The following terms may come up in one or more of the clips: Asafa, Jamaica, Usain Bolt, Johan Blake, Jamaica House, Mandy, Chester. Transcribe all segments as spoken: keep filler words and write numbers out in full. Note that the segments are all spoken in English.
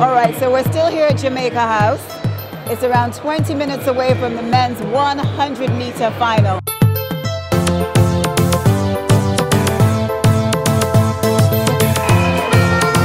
All right, so we're still here at Jamaica House. It's around twenty minutes away from the men's one hundred meter final. one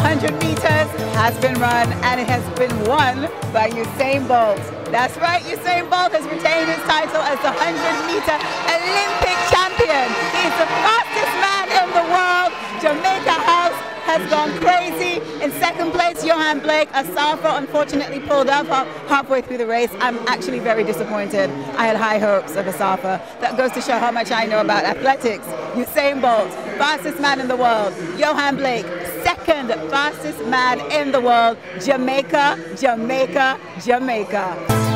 hundred meters has been run, and it has been won by Usain Bolt. That's right, Usain Bolt has retained his title as the one hundred meter Olympic champion. He's the fastest man in the world. Jamaica House has gone crazy. In second place, Johan Blake. Asafa unfortunately pulled up halfway through the race. I'm actually very disappointed. I had high hopes of Asafa. That goes to show how much I know about athletics. Usain Bolt, fastest man in the world. Johan Blake, second fastest man in the world. Jamaica, Jamaica, Jamaica.